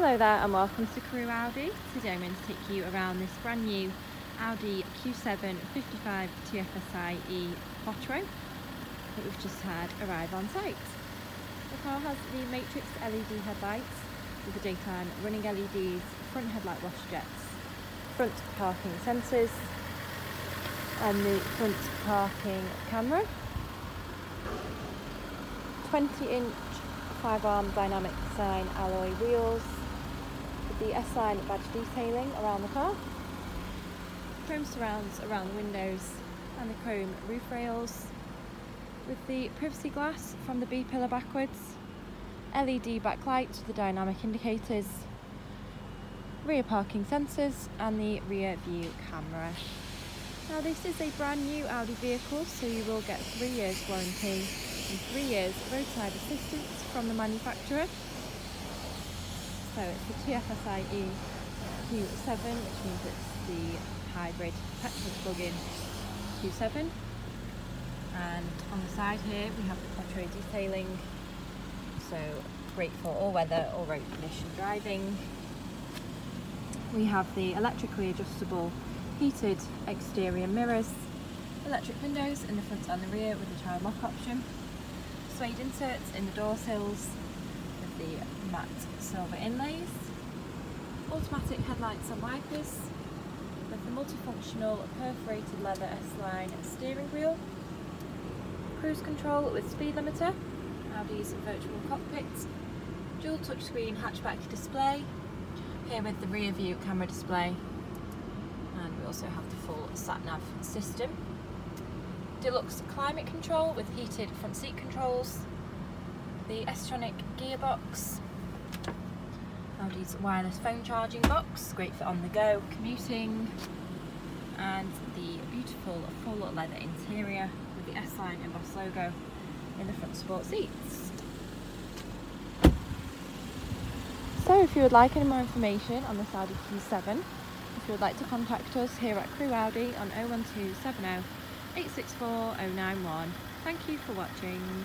Hello there and welcome to Crewe Audi. Today I'm going to take you around this brand new Audi Q7 55 TFSI e Quattro that we've just had arrive on site. The car has the Matrix LED headlights with the daytime running LEDs, front headlight wash jets, front parking sensors and the front parking camera. 20-inch 5-arm dynamic design alloy wheels with the S-Line badge detailing around the car, chrome surrounds around the windows and the chrome roof rails with the privacy glass from the B-pillar backwards, LED backlight with the dynamic indicators, rear parking sensors and the rear view camera. Now this is a brand new Audi vehicle, so you will get 3 years warranty and 3 years roadside assistance from the manufacturer. So it's the TFSI e Q7, which means it's the hybrid petrol plug-in Q7. And on the side here we have the Quattro detailing, so great for all weather or road condition driving. We have the electrically adjustable heated exterior mirrors, electric windows in the front and the rear with the child lock option, suede inserts in the door sills with the matte silver inlays, automatic headlights and wipers with the multifunctional perforated leather S-Line steering wheel, cruise control with speed limiter, Audi's virtual cockpit, dual touchscreen hatchback display, here with the rear view camera display, and we also have the full sat-nav system. Deluxe climate control with heated front seat controls, the S-Tronic gearbox, Audi's wireless phone charging box, great for on the go commuting, and the beautiful full leather interior with the S-Line embossed logo in the front sport seats. So if you would like any more information on this Audi Q7, if you would like to contact us here at Crewe Audi on 01270 864 091. Thank you for watching.